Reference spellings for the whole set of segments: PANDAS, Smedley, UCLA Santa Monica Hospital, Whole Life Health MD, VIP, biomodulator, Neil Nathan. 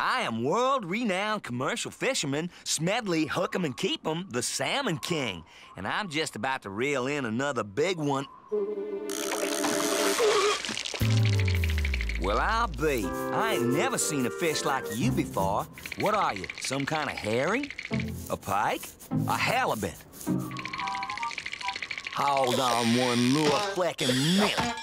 I am world-renowned commercial fisherman Smedley Hook'em and Keep'em, the Salmon King, and I'm just about to reel in another big one. Well, I'll be. I ain't never seen a fish like you before. What are you, some kind of herring? A pike? A halibut? Hold on one lure fleckin' minute.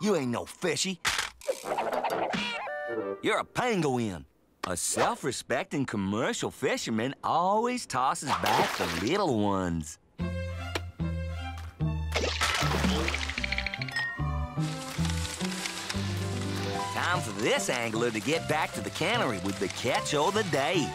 You ain't no fishy. You're a pangolin. A self-respecting commercial fisherman always tosses back the little ones. Time for this angler to get back to the cannery with the catch of the day.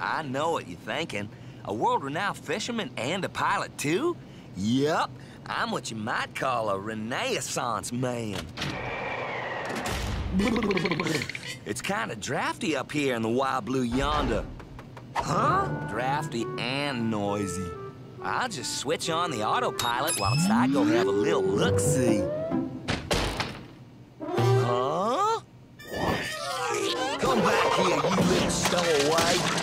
I know what you're thinking. A world-renowned fisherman and a pilot, too? Yup, I'm what you might call a Renaissance man. It's kind of drafty up here in the wild blue yonder. Huh? Drafty and noisy. I'll just switch on the autopilot whilst I go have a little look-see. Huh? Come back here, you little stowaway.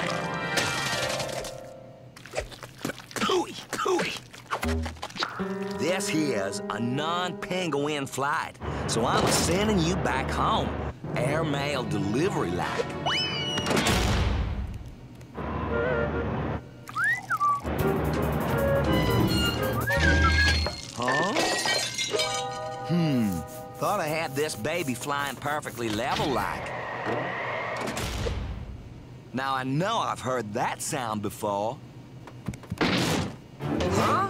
This here's a non-penguin flight, so I'm sending you back home, airmail delivery-like. Huh? Thought I had this baby flying perfectly level-like. Now, I know I've heard that sound before. Huh?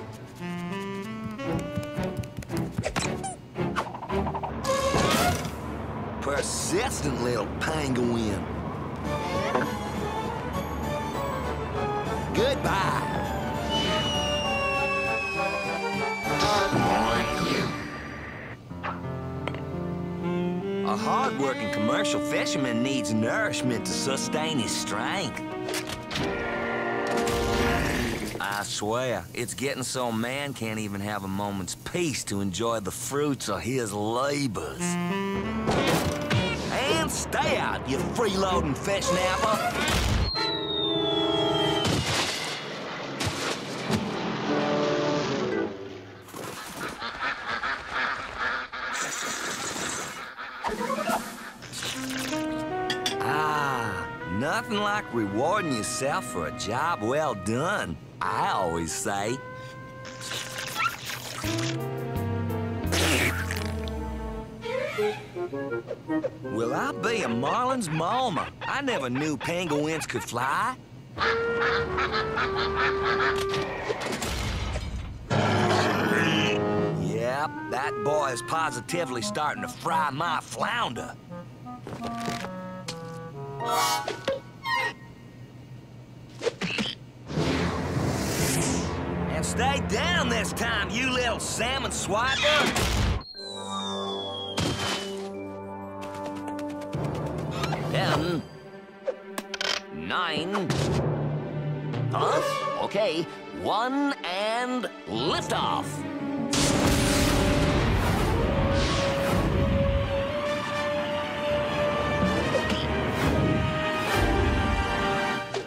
Persistent little pangolin. Goodbye. A hard-working commercial fisherman needs nourishment to sustain his strength. I swear, it's getting so man can't even have a moment's peace to enjoy the fruits of his labors. And stay out, you freeloading fish napper! Nothing like rewarding yourself for a job well done, I always say. Will I be a marlin's mama? I never knew penguins could fly. Yep, that boy is positively starting to fry my flounder. And stay down this time, you little salmon swiper! Ten. 9. Huh? Okay. 1 and lift off.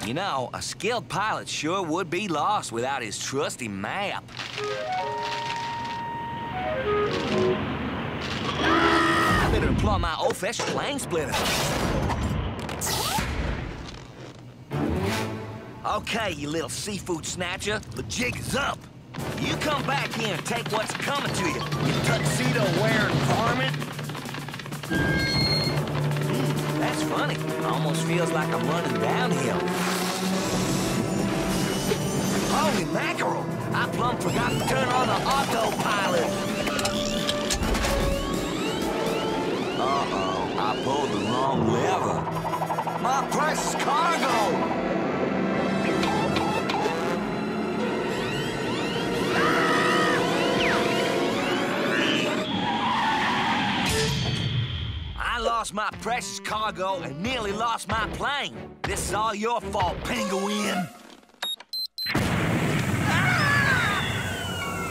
You know, a skilled pilot sure would be lost without his trusty map. I better employ my old fish flame splitter. Okay, you little seafood snatcher, the jig is up. You come back here and take what's coming to you, you tuxedo-wearing varmint. That's funny. Almost feels like I'm running downhill. Holy mackerel! I plumb forgot to turn on the autopilot. Uh-oh, I pulled the wrong lever. My precious cargo! I lost my precious cargo and nearly lost my plane. This is all your fault, Penguin.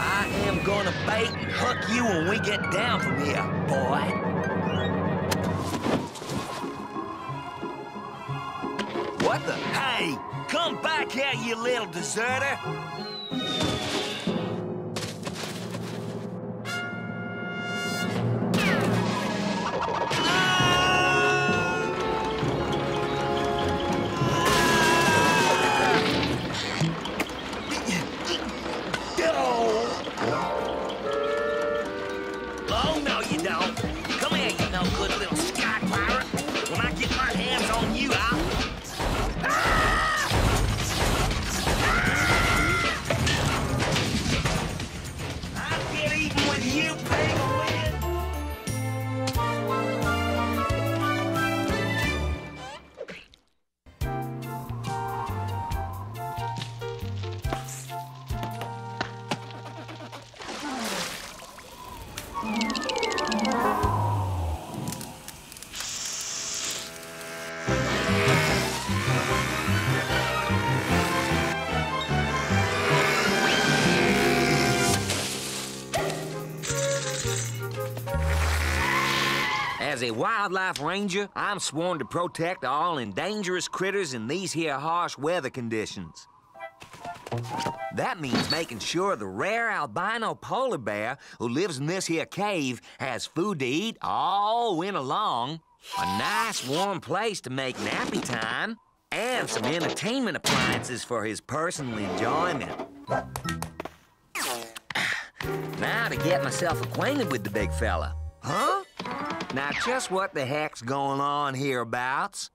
I am gonna bait and hook you when we get down from here, boy. What the? Hey, come back here, you little deserter. As a wildlife ranger, I'm sworn to protect all endangered critters in these here harsh weather conditions. That means making sure the rare albino polar bear who lives in this here cave has food to eat all winter long, a nice warm place to make nappy time, and some entertainment appliances for his personal enjoyment. Now to get myself acquainted with the big fella. Huh? Now, just what the heck's going on hereabouts?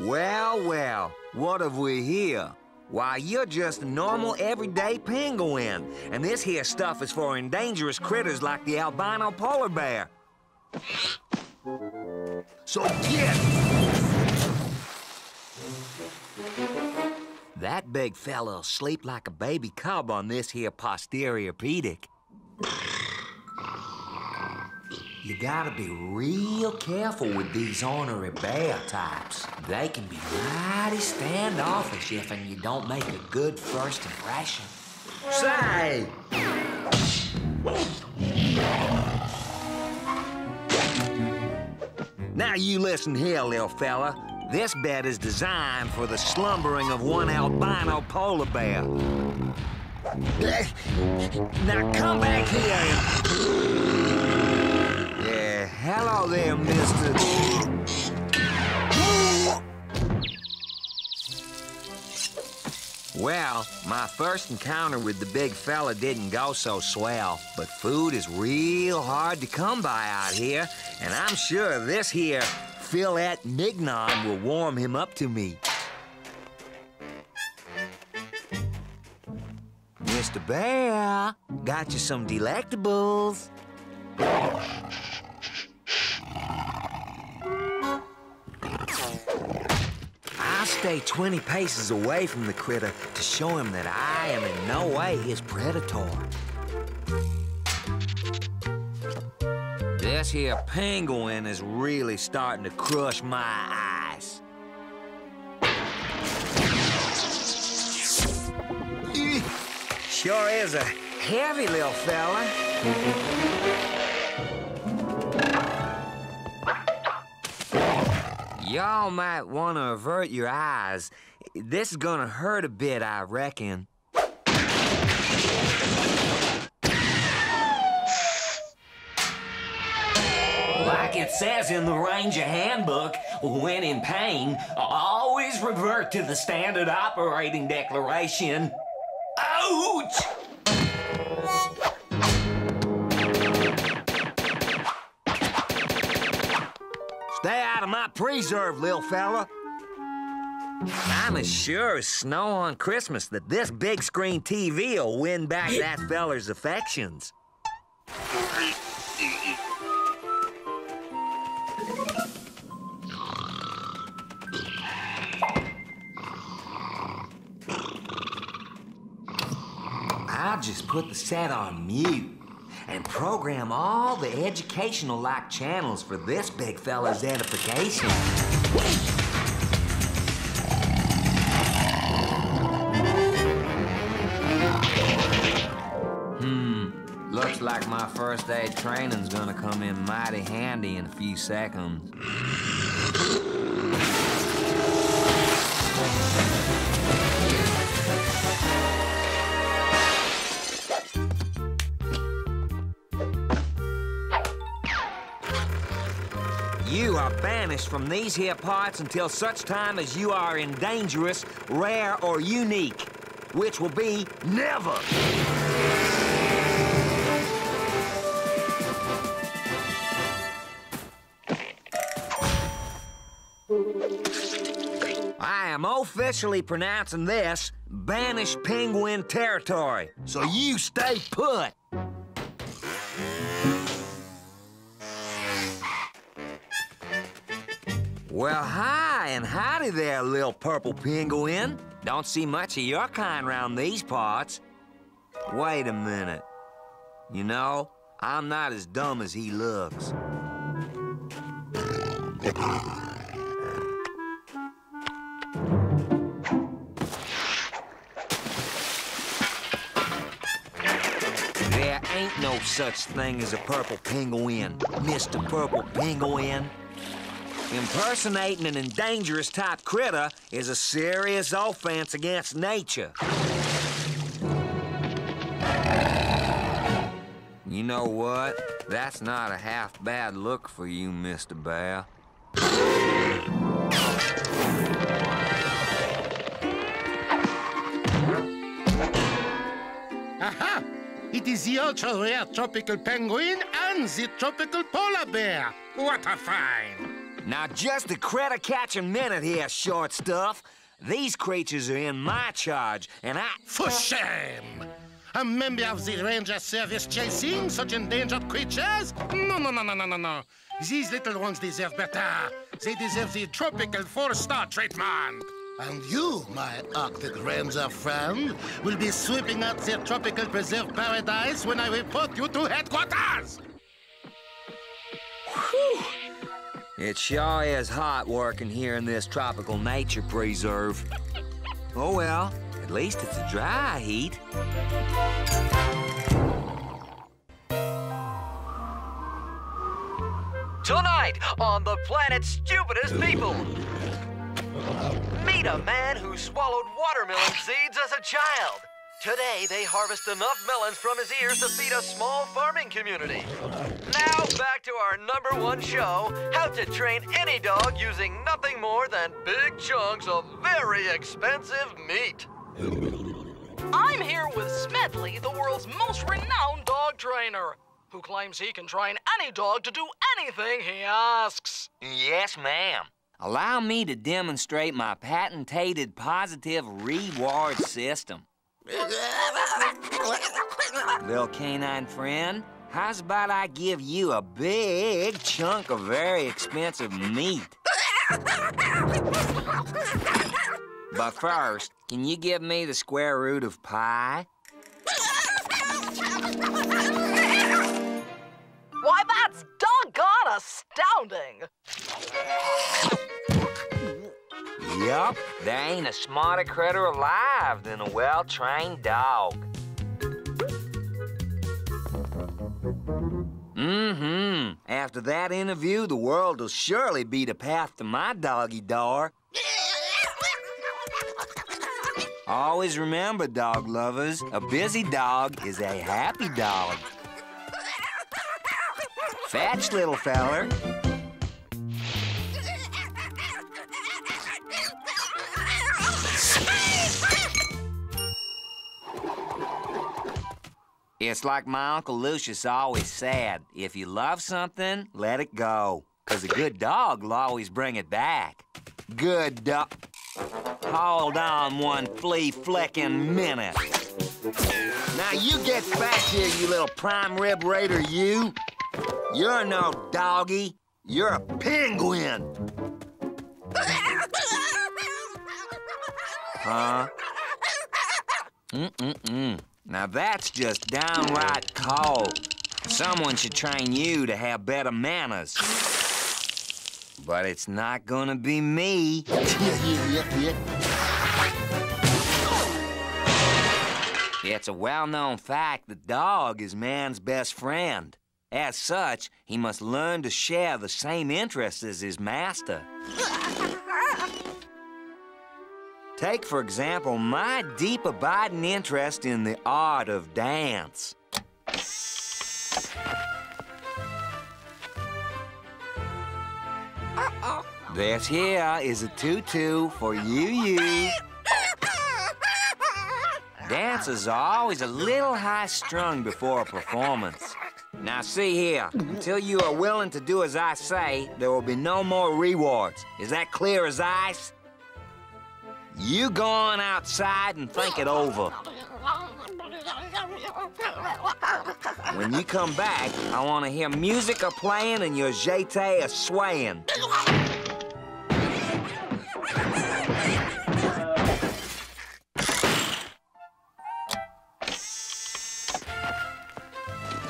Well, well, what have we here? Why, you're just a normal, everyday penguin, and this here stuff is for endangered critters like the albino polar bear. So get! That big fella'll sleep like a baby cub on this here posterior pedic. You gotta be real careful with these ornery bear types. They can be mighty standoffish if and you don't make a good first impression. Say! Now you listen here, little fella. This bed is designed for the slumbering of one albino polar bear. Now come back here. Hello there, mister. Well, my first encounter with the big fella didn't go so swell, but food is real hard to come by out here, and I'm sure this here fillet mignon will warm him up to me. Mr. Bear, got you some delectables. Stay 20 paces away from the critter to show him that I am in no way his predator. This here penguin is really starting to crush my eyes. Sure is a heavy little fella. Y'all might want to avert your eyes. This is gonna hurt a bit, I reckon. Like it says in the Ranger Handbook, when in pain, always revert to the standard operating declaration. Ouch! Stay out of my preserve, little fella. I'm as sure as snow on Christmas that this big screen TV will win back that fella's affections. I'll just put the set on mute and program all the educational-like channels for this big fella's edification. Looks like my first aid training's gonna come in mighty handy in a few seconds. You are banished from these here parts until such time as you are in dangerous, rare, or unique, which will be never. I am officially pronouncing this banished penguin territory, so you stay put. Well, hi and howdy there, little purple penguin. Don't see much of your kind around these parts. Wait a minute. You know, I'm not as dumb as he looks. There ain't no such thing as a purple penguin, Mr. Purple Penguin. Impersonating an endangerous type critter is a serious offense against nature. You know what? That's not a half bad look for you, Mr. Bear. Aha! It is the ultra-rare tropical penguin and the tropical polar bear. What a find! Now, just a critter-catching minute here, short stuff. These creatures are in my charge, and I... For shame! A member of the Ranger Service chasing such endangered creatures? No, no, no, no, no, no, no. These little ones deserve better. They deserve the tropical four-star treatment. And you, my Arctic Ranger friend, will be sweeping out their tropical preserve paradise when I report you to headquarters! Whew! It sure is hot working here in this tropical nature preserve. Oh, well, at least it's a dry heat. Tonight on the planet's stupidest people, meet a man who swallowed watermelon seeds as a child. Today, they harvest enough melons from his ears to feed a small farming community. Now, back to our #1 show, How to Train Any Dog Using Nothing More Than Big Chunks of Very Expensive Meat. I'm here with Smedley, the world's most renowned dog trainer, who claims he can train any dog to do anything he asks. Yes, ma'am. Allow me to demonstrate my patented positive reward system. Little canine friend, how's about I give you a big chunk of very expensive meat? But first, can you give me the square root of pi? Why, that's doggone astounding! Yup, there ain't a smarter critter alive than a well-trained dog. After that interview, the world will surely be the path to my doggy door. Always remember, dog lovers, a busy dog is a happy dog. Fetch, little feller. It's like my Uncle Lucius always said, if you love something, let it go. 'Cause a good dog will always bring it back. Good dog. Hold on one flea-flicking minute. Now you get back here, you little prime rib raider, you. You're no doggy. You're a penguin. Huh? Now that's just downright cold. Someone should train you to have better manners. But it's not gonna be me. It's a well-known fact that dog is man's best friend. As such, he must learn to share the same interests as his master. Take, for example, my deep abiding interest in the art of dance. This here is a tutu for you. Dancers are always a little high-strung before a performance. Now, see here, until you are willing to do as I say, there will be no more rewards. Is that clear as ice? You go on outside and think it over. When you come back, I want to hear music a-playing and your jeté a-swaying.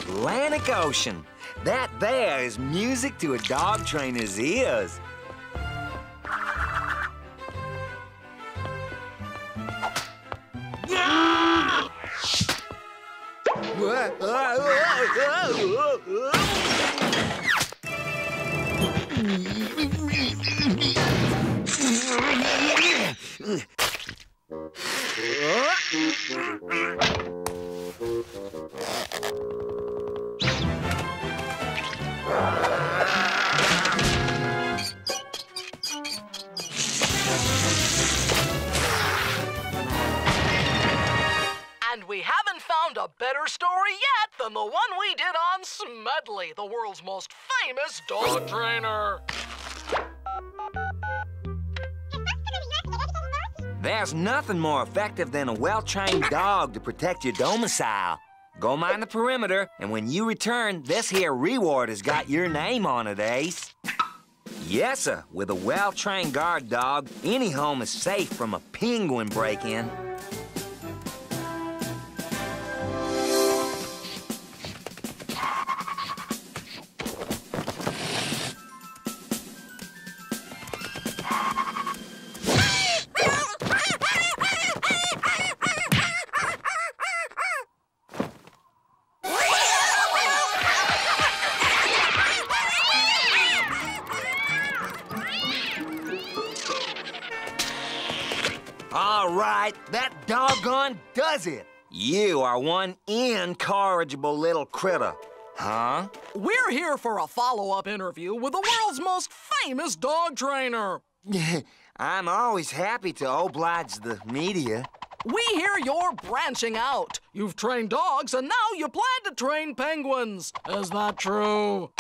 Atlantic Ocean. That there is music to a dog trainer's ears. And we haven't found a better story yet than the one we did on Smedley, the world's most famous dog trainer. There's nothing more effective than a well-trained dog to protect your domicile. Go mind the perimeter, and when you return, this here reward has got your name on it, Ace. Yes, sir. With a well-trained guard dog, any home is safe from a penguin break-in. All right, that doggone does it. You are one incorrigible little critter, huh? We're here for a follow-up interview with the world's most famous dog trainer. I'm always happy to oblige the media. We hear you're branching out. You've trained dogs, and now you plan to train penguins. Is that true?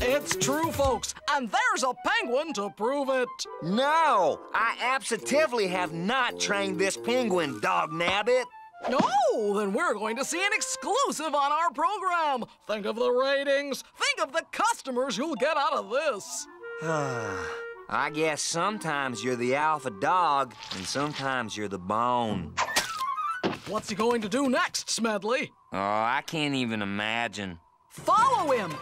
It's true, folks, and there's a penguin to prove it. No, I absolutely have not trained this penguin, dognabbit. No, then we're going to see an exclusive on our program. Think of the ratings. Think of the customers you'll get out of this. I guess sometimes you're the alpha dog, and sometimes you're the bone. What's he going to do next, Smedley? Oh, I can't even imagine. Follow him.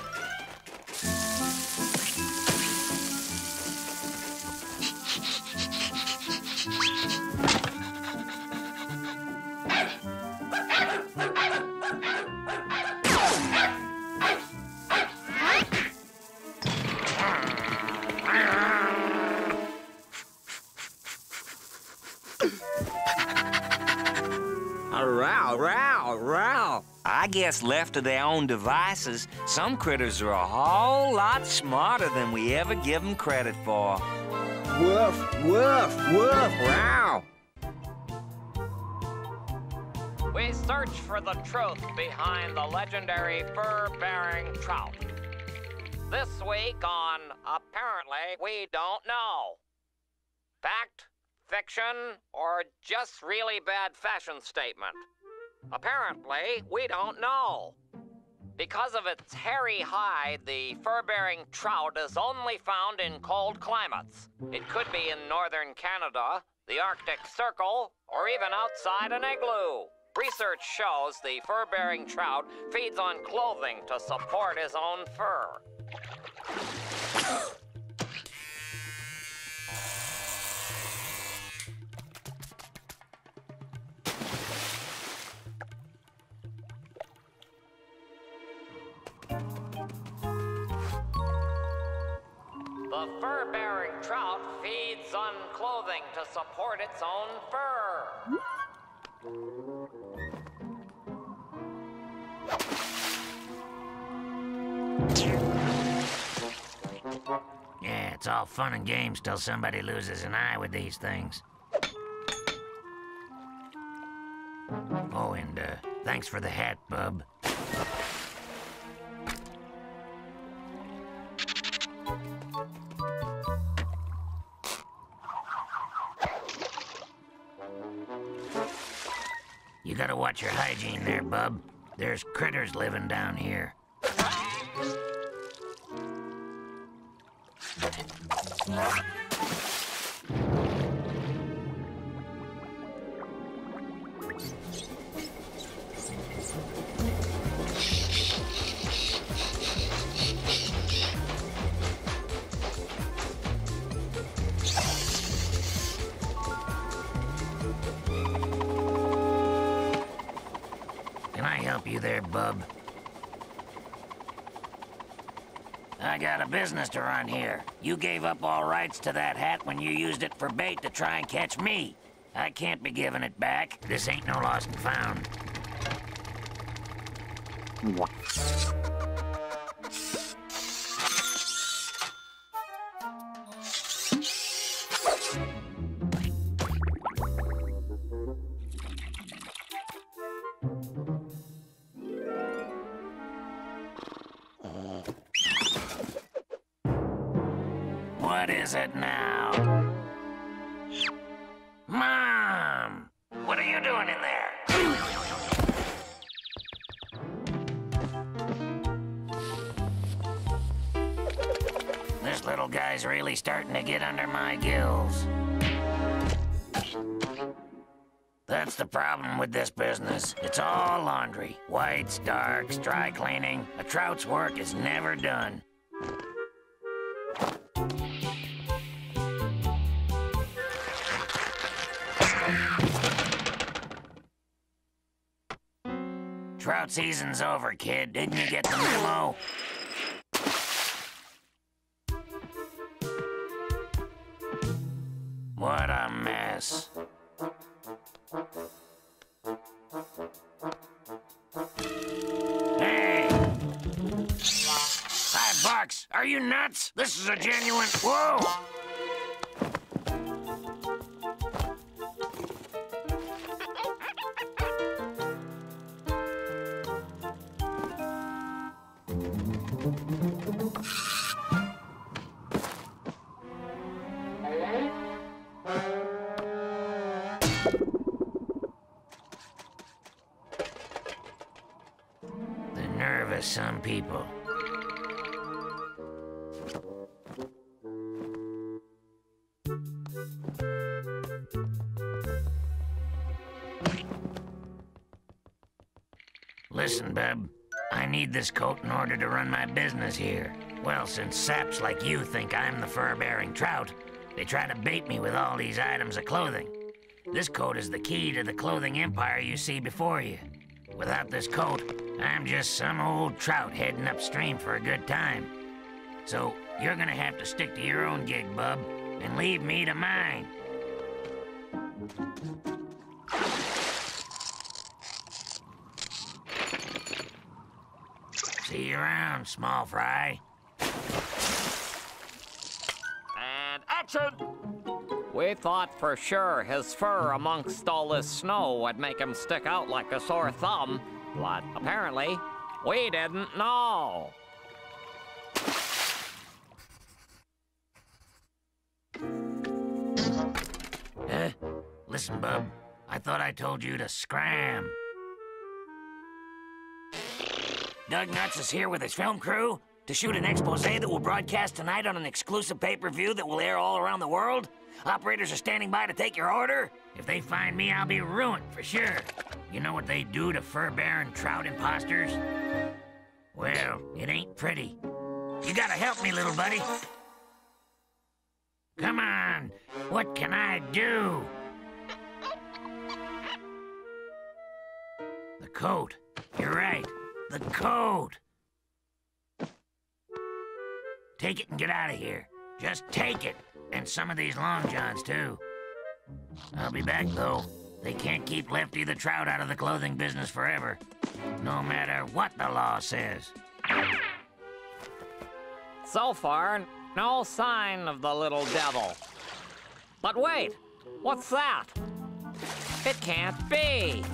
I guess left to their own devices, some critters are a whole lot smarter than we ever give them credit for. Woof, woof, woof, wow! We search for the truth behind the legendary fur-bearing trout. This week on Apparently We Don't Know. Fact, fiction, or just really bad fashion statement. Apparently, we don't know. Because of its hairy hide, the fur-bearing trout is only found in cold climates. It could be in northern Canada, the Arctic Circle, or even outside an igloo. Research shows the fur-bearing trout feeds on clothing to support his own fur. The fur-bearing trout feeds on clothing to support its own fur. Yeah, it's all fun and games till somebody loses an eye with these things. Oh, and thanks for the hat, bub. You gotta watch your hygiene there, bub. There's critters living down here. You there, bub? I got a business to run here. You gave up all rights to that hat when you used it for bait to try and catch me. I can't be giving it back. This ain't no lost and found. What is it now? Mom! What are you doing in there? This little guy's really starting to get under my gills. That's the problem with this business. It's all laundry. Whites, darks, dry cleaning. A trout's work is never done. Trout season's over, kid. Didn't you get the memo? What a mess. Hey! $5 bucks? Are you nuts? This is a genuine... Whoa! Some people. Listen, bub. I need this coat in order to run my business here. Well, since saps like you think I'm the fur-bearing trout, they try to bait me with all these items of clothing. This coat is the key to the clothing empire you see before you. Without this coat, I'm just some old trout heading upstream for a good time. So you're gonna have to stick to your own gig, bub, and leave me to mine. See you around, small fry. And action! We thought for sure his fur amongst all this snow would make him stick out like a sore thumb, but apparently, we didn't know. Huh? Listen, bub, I thought I told you to scram. Doug Nuts is here with his film crew to shoot an exposé that will broadcast tonight on an exclusive pay-per-view that will air all around the world. Operators are standing by to take your order. If they find me, I'll be ruined for sure. You know what they do to fur-bearing trout imposters? Well, it ain't pretty. You gotta help me, little buddy. Come on, what can I do? The coat. You're right, the coat. Take it and get out of here. Just take it. And some of these long johns, too. I'll be back, though. They can't keep Lefty the Trout out of the clothing business forever. No matter what the law says. So far, no sign of the little devil. But wait, what's that? It can't be.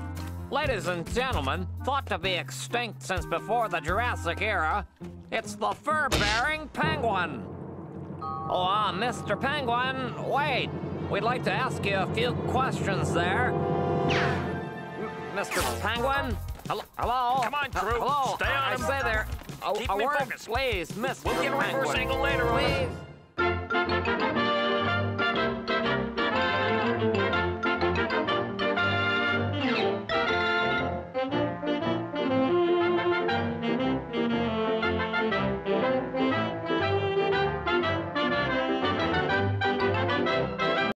Ladies and gentlemen, thought to be extinct since before the Jurassic era, it's the fur-bearing penguin. Oh, Mr. Penguin, wait. We'd like to ask you a few questions there. Mr. Penguin? Hello? Come on, crew. Hello? Stay on him. Stay there. Keep me focused. Please, Mr. Penguin. We'll get a reverse angle later on. Please.